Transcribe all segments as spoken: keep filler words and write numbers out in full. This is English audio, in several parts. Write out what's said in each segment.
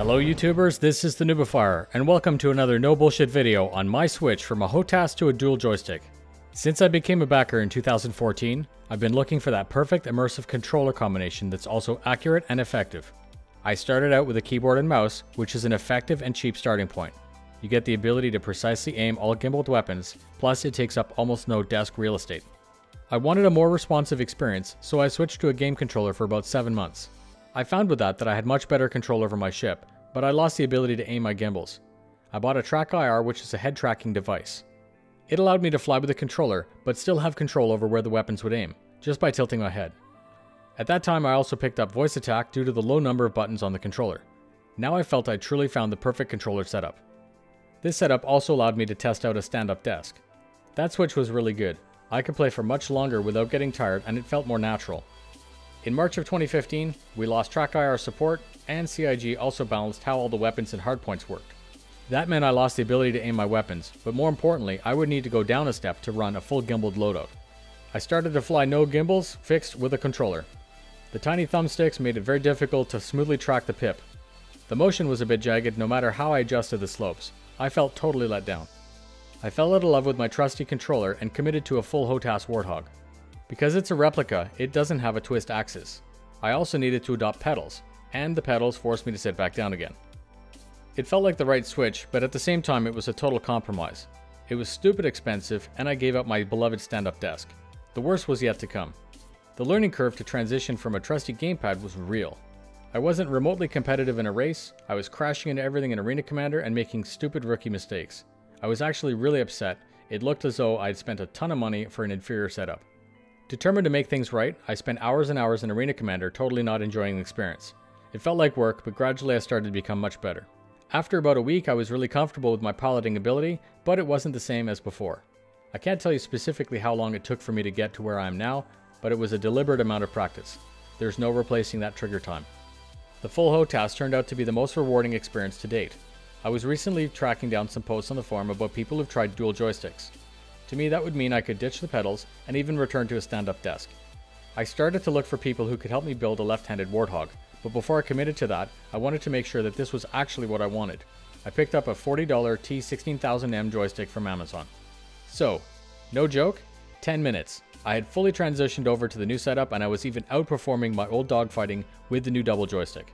Hello YouTubers, this is the Noobifier, and welcome to another no bullshit video on my switch from a HOTAS to a dual joystick. Since I became a backer in two thousand fourteen, I've been looking for that perfect immersive controller combination that's also accurate and effective. I started out with a keyboard and mouse, which is an effective and cheap starting point. You get the ability to precisely aim all gimbaled weapons, plus it takes up almost no desk real estate. I wanted a more responsive experience, so I switched to a game controller for about seven months. I found with that that I had much better control over my ship, but I lost the ability to aim my gimbals. I bought a Track I R, which is a head tracking device. It allowed me to fly with the controller, but still have control over where the weapons would aim, just by tilting my head. At that time I also picked up voice attack due to the low number of buttons on the controller. Now I felt I truly found the perfect controller setup. This setup also allowed me to test out a stand-up desk. That switch was really good. I could play for much longer without getting tired, and it felt more natural. In March of twenty fifteen, we lost Track I R support, and C I G also balanced how all the weapons and hardpoints worked. That meant I lost the ability to aim my weapons, but more importantly, I would need to go down a step to run a full gimbaled loadout. I started to fly no gimbals, fixed with a controller. The tiny thumbsticks made it very difficult to smoothly track the pip. The motion was a bit jagged no matter how I adjusted the slopes. I felt totally let down. I fell out of love with my trusty controller and committed to a full HOTAS Warthog. Because it's a replica, it doesn't have a twist axis. I also needed to adopt pedals, and the pedals forced me to sit back down again. It felt like the right switch, but at the same time it was a total compromise. It was stupid expensive, and I gave up my beloved stand-up desk. The worst was yet to come. The learning curve to transition from a trusty gamepad was real. I wasn't remotely competitive in a race, I was crashing into everything in Arena Commander and making stupid rookie mistakes. I was actually really upset. It looked as though I had spent a ton of money for an inferior setup. Determined to make things right, I spent hours and hours in Arena Commander totally not enjoying the experience. It felt like work, but gradually I started to become much better. After about a week I was really comfortable with my piloting ability, but it wasn't the same as before. I can't tell you specifically how long it took for me to get to where I am now, but it was a deliberate amount of practice. There's no replacing that trigger time. The full HOTAS turned out to be the most rewarding experience to date. I was recently tracking down some posts on the forum about people who've tried dual joysticks. To me, that would mean I could ditch the pedals and even return to a stand-up desk. I started to look for people who could help me build a left-handed Warthog, but before I committed to that, I wanted to make sure that this was actually what I wanted. I picked up a forty dollar T sixteen thousand M joystick from Amazon. So, no joke, ten minutes. I had fully transitioned over to the new setup, and I was even outperforming my old dogfighting with the new double joystick.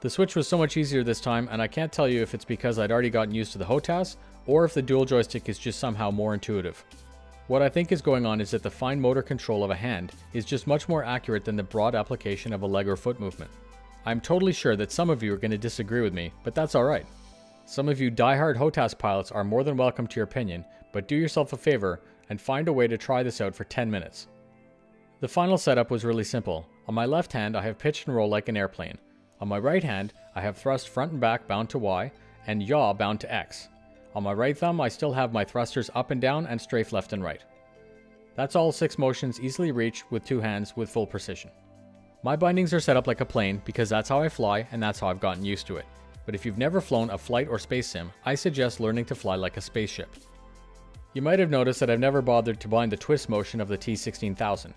The switch was so much easier this time, and I can't tell you if it's because I'd already gotten used to the HOTAS, or if the dual joystick is just somehow more intuitive. What I think is going on is that the fine motor control of a hand is just much more accurate than the broad application of a leg or foot movement. I'm totally sure that some of you are going to disagree with me, but that's alright. Some of you diehard HOTAS pilots are more than welcome to your opinion, but do yourself a favor and find a way to try this out for ten minutes. The final setup was really simple. On my left hand I have pitch and roll like an airplane. On my right hand I have thrust front and back bound to Y and yaw bound to X. On my right thumb, I still have my thrusters up and down and strafe left and right. That's all six motions easily reached with two hands with full precision. My bindings are set up like a plane because that's how I fly and that's how I've gotten used to it. But if you've never flown a flight or space sim, I suggest learning to fly like a spaceship. You might have noticed that I've never bothered to bind the twist motion of the T sixteen thousand.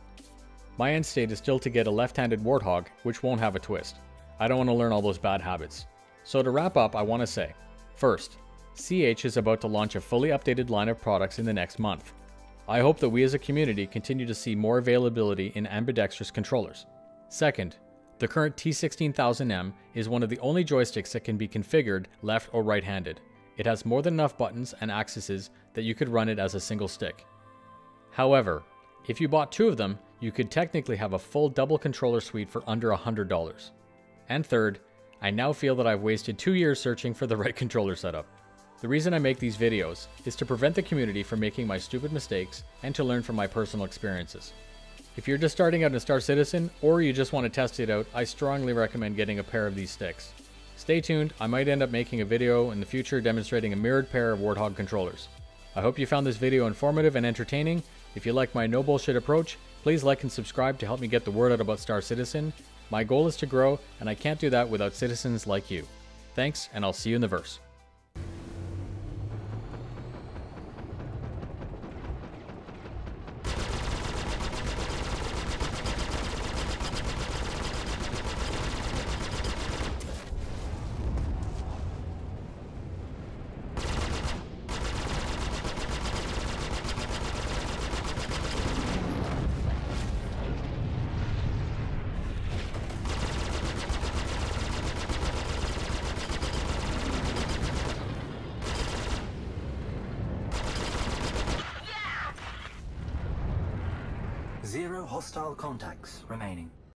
My end state is still to get a left-handed Warthog, which won't have a twist. I don't want to learn all those bad habits. So to wrap up, I want to say, first, C H is about to launch a fully updated line of products in the next month. I hope that we as a community continue to see more availability in ambidextrous controllers. Second, the current T sixteen thousand M is one of the only joysticks that can be configured left or right-handed. It has more than enough buttons and axes that you could run it as a single stick. However, if you bought two of them, you could technically have a full double controller suite for under one hundred dollars. And third, I now feel that I've wasted two years searching for the right controller setup. The reason I make these videos is to prevent the community from making my stupid mistakes and to learn from my personal experiences. If you're just starting out in Star Citizen or you just want to test it out, I strongly recommend getting a pair of these sticks. Stay tuned, I might end up making a video in the future demonstrating a mirrored pair of Warthog controllers. I hope you found this video informative and entertaining. If you like my no bullshit approach, please like and subscribe to help me get the word out about Star Citizen. My goal is to grow, and I can't do that without citizens like you. Thanks, and I'll see you in the verse. hostile contacts remaining.